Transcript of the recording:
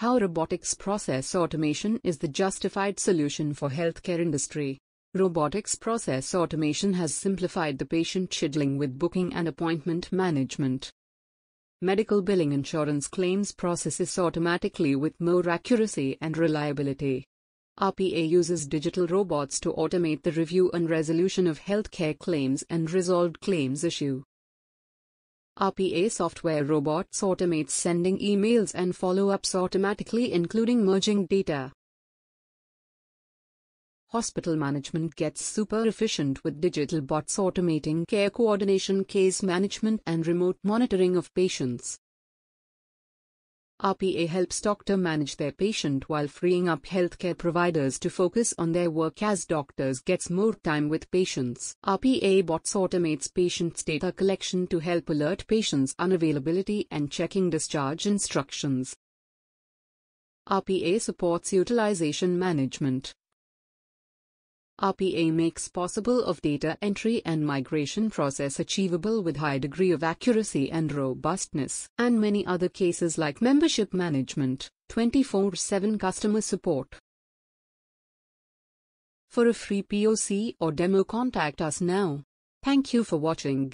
How robotics process automation is the justified solution for healthcare industry. Robotics process automation has simplified the patient scheduling with booking and appointment management. Medical billing insurance claims processes automatically with more accuracy and reliability. RPA uses digital robots to automate the review and resolution of healthcare claims and resolved claims issue. RPA software robots automates sending emails and follow-ups automatically, including merging data. Hospital management gets super efficient with digital bots automating care coordination, case management, and remote monitoring of patients. RPA helps doctors manage their patient while freeing up healthcare providers to focus on their work as doctors gets more time with patients. RPA bots automates patients' data collection to help alert patients on unavailability and checking discharge instructions. RPA supports utilization management. RPA makes possible of data entry and migration process achievable with high degree of accuracy and robustness, and many other cases like membership management, 24/7 customer support. For a free POC or demo, contact us now. Thank you for watching.